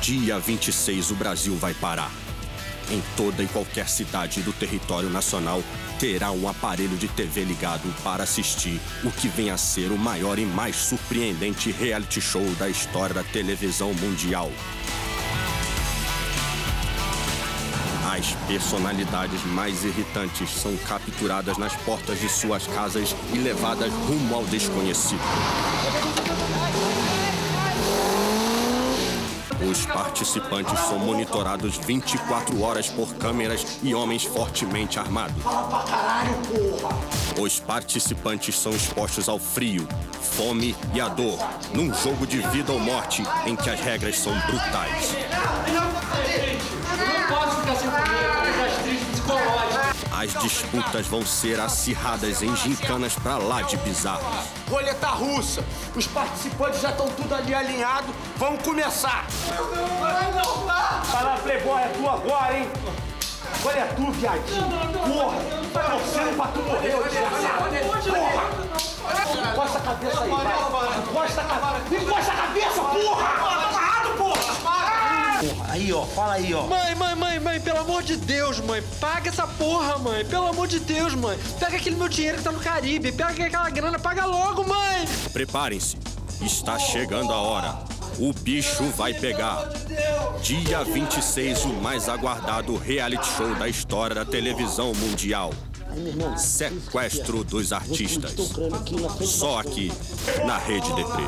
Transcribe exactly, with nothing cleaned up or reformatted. Dia vinte e seis, o Brasil vai parar. Em toda e qualquer cidade do território nacional, terá um aparelho de T V ligado para assistir o que vem a ser o maior e mais surpreendente reality show da história da televisão mundial. As personalidades mais irritantes são capturadas nas portas de suas casas e levadas rumo ao desconhecido. Os participantes são monitorados vinte e quatro horas por câmeras e homens fortemente armados. Os participantes são expostos ao frio, fome e à dor, num jogo de vida ou morte em que as regras são brutais. As disputas vão ser acirradas em gincanas pra lá de bizarras. Roleta russa. Os participantes já estão tudo ali alinhados. Vamos começar. Vai lá, playboy, é tu agora, hein? Agora é tu, viadinho. Porra, tá torcendo pra tu morrer, ô desgraçado. Porra. Encosta a cabeça aí, vai. Encosta a cabeça. Encosta a cabeça, porra. Porra, aí ó, fala aí ó. Mãe, mãe, mãe, mãe, pelo amor de Deus, mãe. Paga essa porra, mãe. Pelo amor de Deus, mãe. Pega aquele meu dinheiro que tá no Caribe. Pega aquela grana, paga logo, mãe. Preparem-se. Está chegando a hora. O bicho vai pegar. Dia vinte e seis, o mais aguardado reality show da história da televisão mundial. Sequestro dos Artistas. Só aqui, na Rede Depre.